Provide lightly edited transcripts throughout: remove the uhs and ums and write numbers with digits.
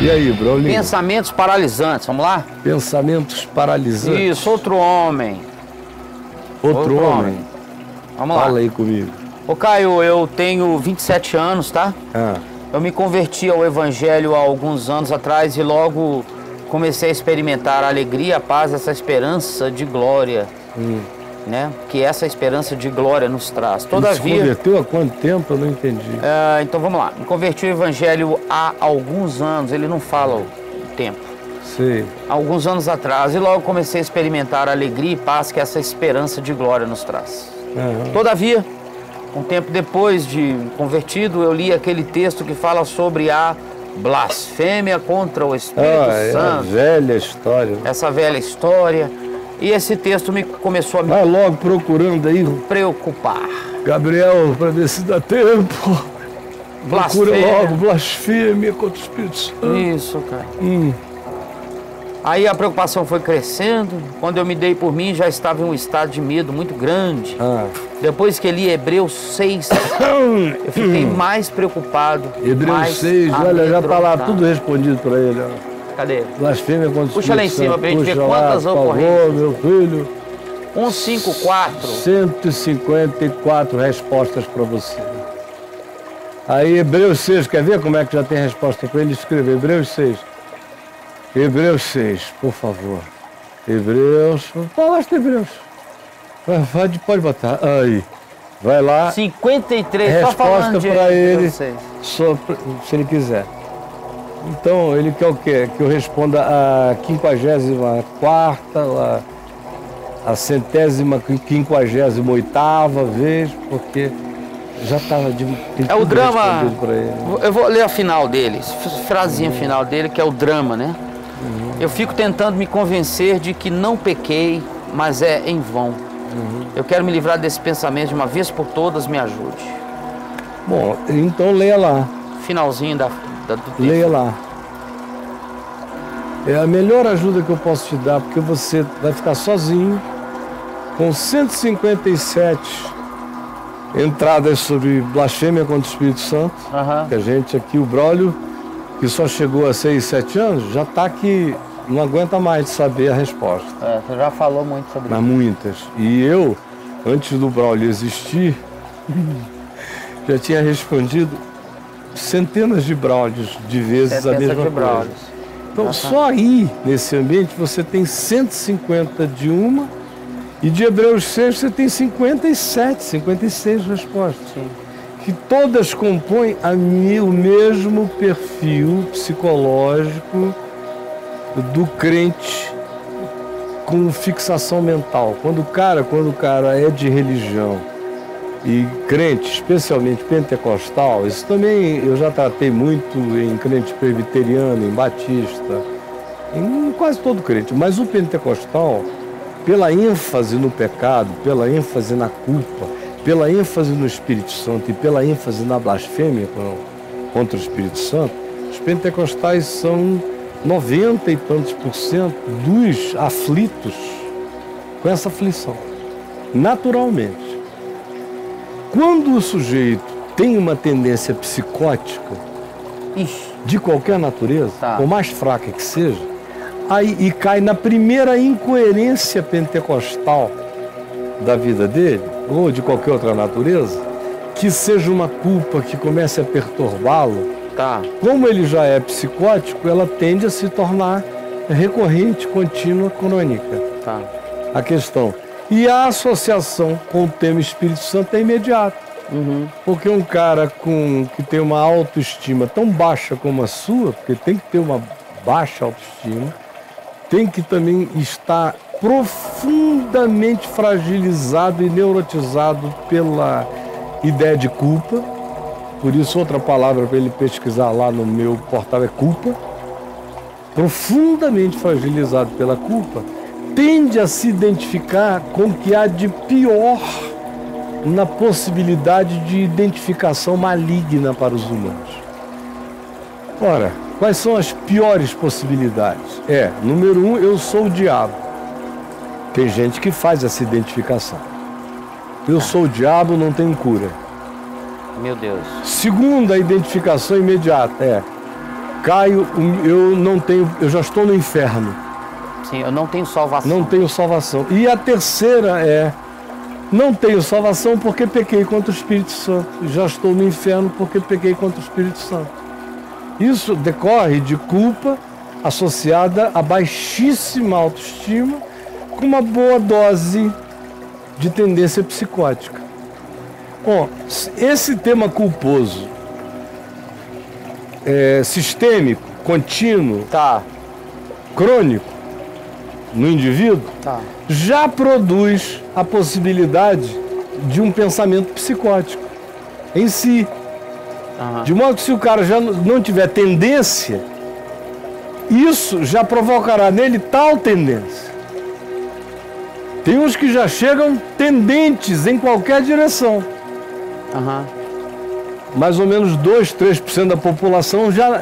E aí, Braulinho? Pensamentos paralisantes, vamos lá? Pensamentos paralisantes. Isso, outro homem. Outro homem? Vamos lá. Fala aí comigo. Ô Caio, eu tenho 27 anos, tá? Ah. Eu me converti ao evangelho há alguns anos atrás e logo comecei a experimentar a alegria, a paz, essa esperança de glória, né? Que essa esperança de glória nos traz. Todavia... Você se converteu há quanto tempo? Eu não entendi. Então vamos lá. Me converti ao evangelho há alguns anos, ele não fala o tempo. Sim. Alguns anos atrás e logo comecei a experimentar a alegria e paz que essa esperança de glória nos traz. Uhum. Todavia, um tempo depois de convertido, eu li aquele texto que fala sobre a blasfêmia contra o Espírito Santo. É velha história. Essa velha história. E esse texto me começou a me... Vai logo procurando aí. Preocupar. Gabriel, para ver se dá tempo. Blasfêmia. Procura logo, blasfêmia contra o Espírito Santo. Isso, cara. Aí a preocupação foi crescendo, quando eu me dei por mim já estava em um estado de medo muito grande. Depois que li Hebreus 6, eu fiquei mais preocupado. Hebreus 6, olha, já está lá tudo respondido para ele. Cadê? Blasfêmia contra o Espírito Santo. Puxa lá em cima para a gente ver quantas ocorrências. Meu filho. 154. 154 respostas para você. Aí Hebreus 6, quer ver como é que já tem resposta para ele? Escreve Hebreus 6. Hebreus 6, por favor. Hebreus. Basta Hebreus. Pode botar. Aí. Vai lá. 53, resposta para ele. Se ele quiser. Então, ele quer o quê? Que eu responda a 54ª, a 158ª vez, porque já estava de... É o drama. Eu vou ler a final dele, frasinha final dele, que é o drama, né? Eu fico tentando me convencer de que não pequei, mas é em vão. Eu quero me livrar desse pensamento de uma vez por todas, me ajude. Bom, então leia lá. Finalzinho do texto. Leia lá. É a melhor ajuda que eu posso te dar, porque você vai ficar sozinho, com 157 entradas sobre blasfêmia contra o Espírito Santo, que a gente aqui, o Braulio, que só chegou a 6, 7 anos, já está aqui, não aguenta mais de saber a resposta. Você já falou muito sobre isso. Muitas. E eu, antes do Braulio existir, já tinha respondido centenas de Braulios de vezes a mesma coisa. Então só aí, nesse ambiente, você tem 150 de uma, e de Hebreus 6 você tem 57, 56 respostas. Sim. Que todas compõem o mesmo perfil psicológico do crente com fixação mental. Quando o cara é de religião e crente, especialmente pentecostal, isso também eu já tratei muito em crente presbiteriano, em batista, em quase todo crente, mas o pentecostal, pela ênfase no pecado, pela ênfase na culpa, pela ênfase no Espírito Santo e pela ênfase na blasfêmia contra o Espírito Santo, os pentecostais são 90 e tantos % dos aflitos com essa aflição, naturalmente. Quando o sujeito tem uma tendência psicótica, de qualquer natureza, por mais fraca que seja, aí, e cai na primeira incoerência pentecostal da vida dele, ou de qualquer outra natureza, que seja uma culpa que comece a perturbá-lo, como ele já é psicótico, ela tende a se tornar recorrente, contínua, crônica. A questão. E a associação com o tema Espírito Santo é imediata. Porque um cara que tem uma autoestima tão baixa como a sua, porque tem que ter uma baixa autoestima, tem que também estar profundamente fragilizado e neurotizado pela ideia de culpa. Por isso, outra palavra para ele pesquisar lá no meu portal é culpa. Profundamente fragilizado pela culpa, tende a se identificar com o que há de pior na possibilidade de identificação maligna para os humanos. Ora, quais são as piores possibilidades? Número 1, eu sou o diabo. Tem gente que faz essa identificação. Eu sou o diabo, não tenho cura. Meu Deus. Segunda identificação imediata é: Caio, eu já estou no inferno. Sim, eu não tenho salvação. Não tenho salvação. E a terceira é: não tenho salvação porque pequei contra o Espírito Santo. Já estou no inferno porque pequei contra o Espírito Santo. Isso decorre de culpa associada a baixíssima autoestima com uma boa dose de tendência psicótica. Bom, esse tema culposo, sistêmico, contínuo, crônico no indivíduo, já produz a possibilidade de um pensamento psicótico em si. Uhum. De modo que, se o cara já não tiver tendência, isso já provocará nele tal tendência. Tem uns que já chegam tendentes em qualquer direção. Uhum. Mais ou menos 2, 3% da população já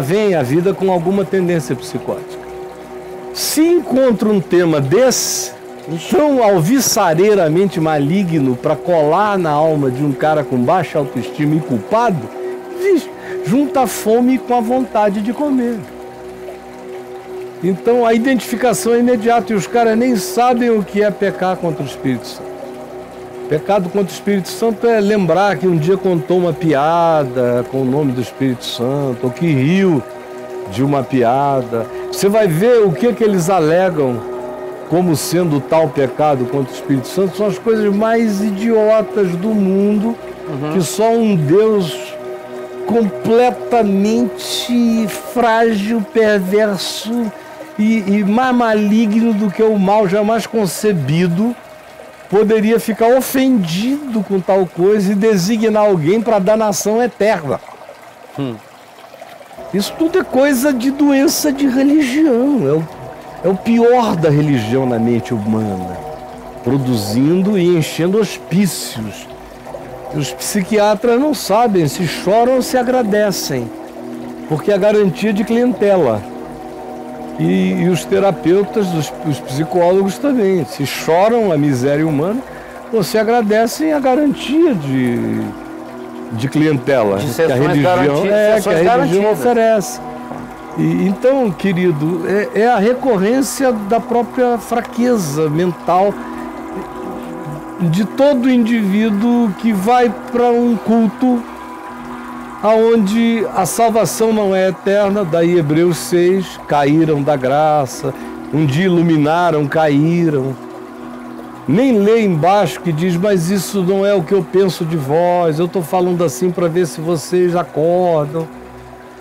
vem a vida com alguma tendência psicótica. Se encontra um tema desse, tão alvissareiramente maligno para colar na alma de um cara com baixa autoestima e culpado, junta a fome com a vontade de comer. Então a identificação é imediata e os caras nem sabem o que é pecar contra o Espírito Santo. Pecado contra o Espírito Santo é lembrar que um dia contou uma piada com o nome do Espírito Santo, ou que riu de uma piada. Você vai ver o que eles alegam como sendo tal pecado contra o Espírito Santo, são as coisas mais idiotas do mundo, que só um Deus completamente frágil, perverso e mais maligno do que o mal jamais concebido poderia ficar ofendido com tal coisa e designar alguém para danação eterna. Isso tudo é coisa de doença de religião, é o pior da religião na mente humana, produzindo e enchendo hospícios. Os psiquiatras não sabem se choram ou se agradecem, porque é a garantia de clientela. E os terapeutas, os psicólogos também, se choram a miséria humana ou se agradecem a garantia de clientela, de que a religião, oferece. Então, querido, é a recorrência da própria fraqueza mental de todo indivíduo que vai para um culto onde a salvação não é eterna, daí Hebreus 6, caíram da graça, um dia iluminaram, caíram. Nem lê embaixo que diz, mas isso não é o que eu penso de vós, eu estou falando assim para ver se vocês acordam.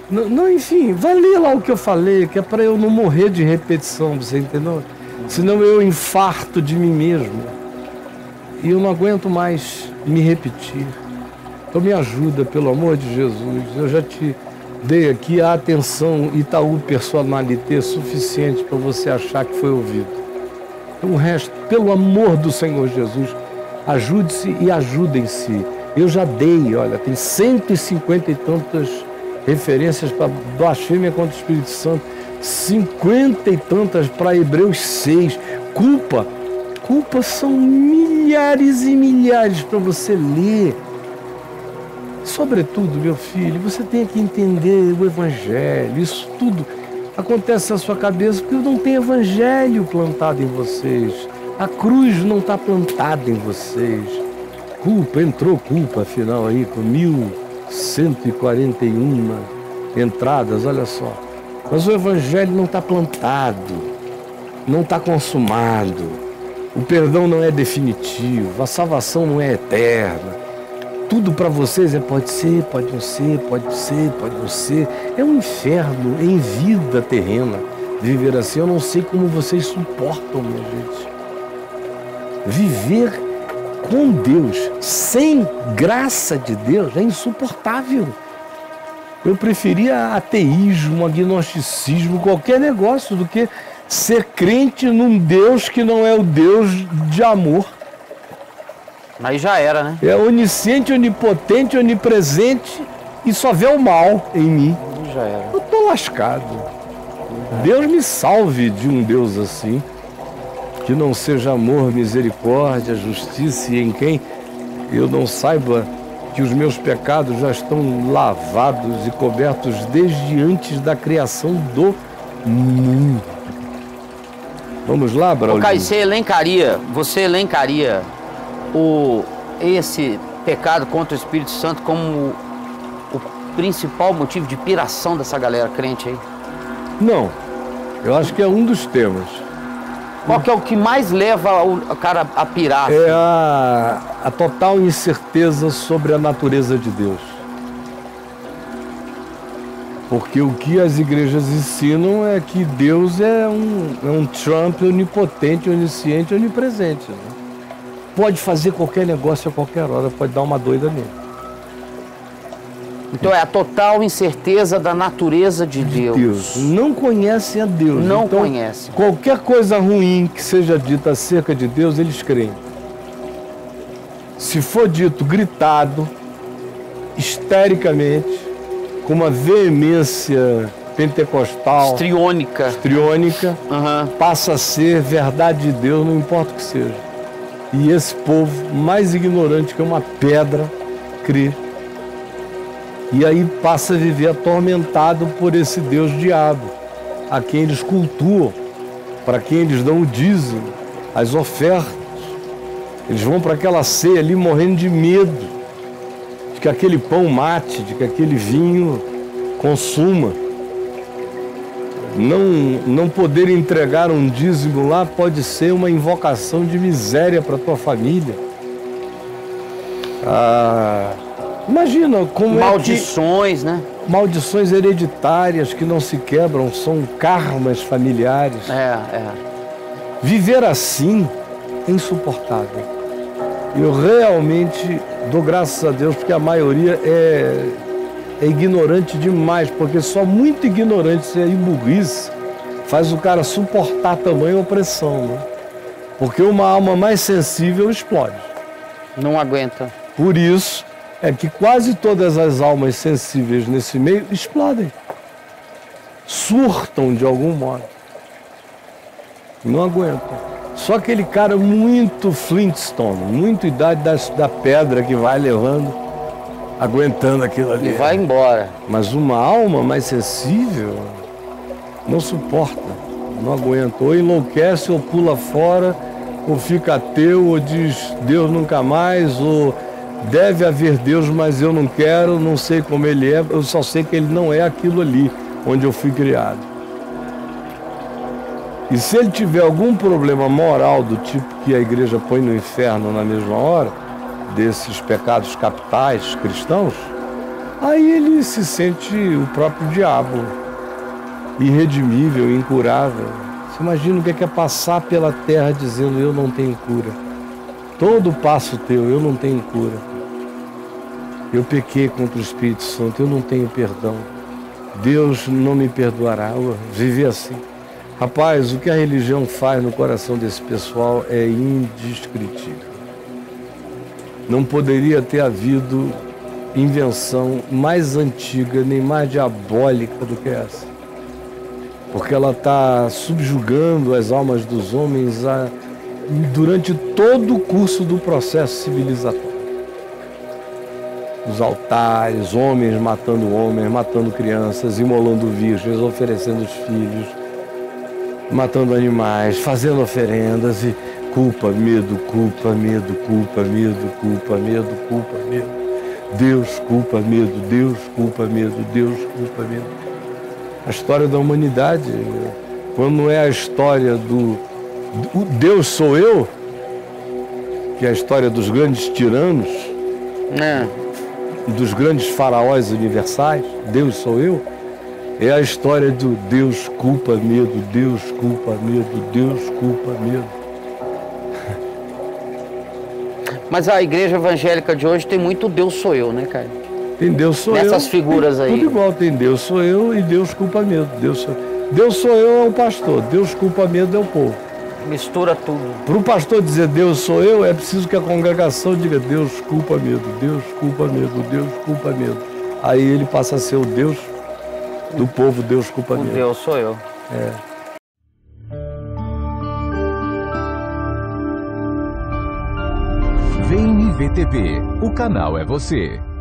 Não, enfim, vai ler lá o que eu falei, que é para eu não morrer de repetição, você entendeu? Senão eu infarto de mim mesmo. E eu não aguento mais me repetir. Então me ajuda, pelo amor de Jesus. Eu já te dei aqui a atenção Itaú Personalité suficiente para você achar que foi ouvido. Então, o resto, pelo amor do Senhor Jesus, ajude-se e ajudem-se. Eu já dei, olha, tem 150 e tantas referências para blasfêmia contra o Espírito Santo, 50 e tantas para Hebreus 6, culpa são milhares e milhares para você ler. Sobretudo, meu filho, você tem que entender o Evangelho. Isso tudo acontece na sua cabeça porque não tem Evangelho plantado em vocês, a cruz não está plantada em vocês. Entrou culpa afinal aí com 1.141 entradas, olha só. Mas o Evangelho não está plantado, não está consumado, o perdão não é definitivo, a salvação não é eterna. Tudo para vocês é pode ser, pode não ser, pode ser, pode não ser. É um inferno em vida terrena viver assim. Eu não sei como vocês suportam, minha gente. Viver com Deus, sem graça de Deus, é insuportável. Eu preferia ateísmo, agnosticismo, qualquer negócio, do que ser crente num Deus que não é o Deus de amor. Aí já era, né? É onisciente, onipotente, onipresente e só vê o mal em mim. Já era. Eu tô lascado. Deus me salve de um Deus assim. Que não seja amor, misericórdia, justiça e em quem eu não saiba que os meus pecados já estão lavados e cobertos desde antes da criação do mundo. Vamos lá, Braulio. Caio, você elencaria esse pecado contra o Espírito Santo como o principal motivo de piração dessa galera crente aí? Não, eu acho que é um dos temas. Qual que é o que mais leva o cara a pirar? É a total incerteza sobre a natureza de Deus. Porque o que as igrejas ensinam é que Deus é um Trump onipotente, onisciente, onipresente. Né? Pode fazer qualquer negócio a qualquer hora, pode dar uma doida nele. Então é a total incerteza da natureza de Deus. Não conhecem a Deus. Não então, conhecem. Qualquer coisa ruim que seja dita acerca de Deus, eles creem. Se for dito, gritado, histericamente, com uma veemência pentecostal... Histriônica. Histriônica, passa a ser verdade de Deus, não importa o que seja. E esse povo mais ignorante que uma pedra crê. E aí passa a viver atormentado por esse Deus diabo, a quem eles cultuam, para quem eles dão o dízimo, as ofertas. Eles vão para aquela ceia ali morrendo de medo, de que aquele pão mate, de que aquele vinho consuma. Não poder entregar um dízimo lá pode ser uma invocação de miséria para a tua família. Imagina como maldições, né? Maldições hereditárias que não se quebram, são karmas familiares. Viver assim é insuportável. Eu realmente dou graças a Deus, porque a maioria é ignorante demais, porque só muito ignorante e burrice faz o cara suportar tamanha opressão, né? Porque uma alma mais sensível explode. Não aguenta. Por isso... é que quase todas as almas sensíveis nesse meio explodem, surtam de algum modo, não aguentam. Só aquele cara muito Flintstone, muito idade da pedra que vai levando, aguentando aquilo ali. E vai embora. Mas uma alma mais sensível não suporta, não aguenta, ou enlouquece, ou pula fora, ou fica ateu, ou diz Deus nunca mais, ou... deve haver Deus, mas eu não quero, não sei como ele é, eu só sei que ele não é aquilo ali onde eu fui criado. E se ele tiver algum problema moral do tipo que a igreja põe no inferno na mesma hora, desses pecados capitais cristãos, aí ele se sente o próprio diabo, irredimível, incurável. Você imagina o que é passar pela terra dizendo eu não tenho cura. Todo passo teu, eu não tenho cura. Eu pequei contra o Espírito Santo, eu não tenho perdão. Deus não me perdoará. Eu vivi assim. Rapaz, o que a religião faz no coração desse pessoal é indescritível. Não poderia ter havido invenção mais antiga, nem mais diabólica do que essa. Porque ela está subjugando as almas dos homens durante todo o curso do processo civilizatório. Os altares, homens, matando crianças, imolando virgens, oferecendo os filhos, matando animais, fazendo oferendas e culpa, medo, culpa, medo, culpa, medo, culpa, medo, culpa, medo. Deus, culpa, medo, Deus, culpa, medo, Deus, culpa, medo. A história da humanidade, quando não é a história do Deus sou eu, que é a história dos grandes tiranos, dos grandes faraós universais, Deus sou eu, é a história do Deus culpa medo, Deus culpa medo, Deus culpa medo. Mas a igreja evangélica de hoje tem muito Deus sou eu, né, Caio? Tem Deus sou eu. Nessas figuras aí. Tudo igual, tem Deus sou eu e Deus culpa medo. Deus sou eu é o pastor, Deus culpa medo é o povo. Mistura tudo. Para o pastor dizer Deus sou eu, é preciso que a congregação diga Deus culpa medo, Deus culpa medo, Deus culpa medo. Aí ele passa a ser o Deus do povo, Deus culpa medo. Deus sou eu. É. Vem IBTV. O canal é você.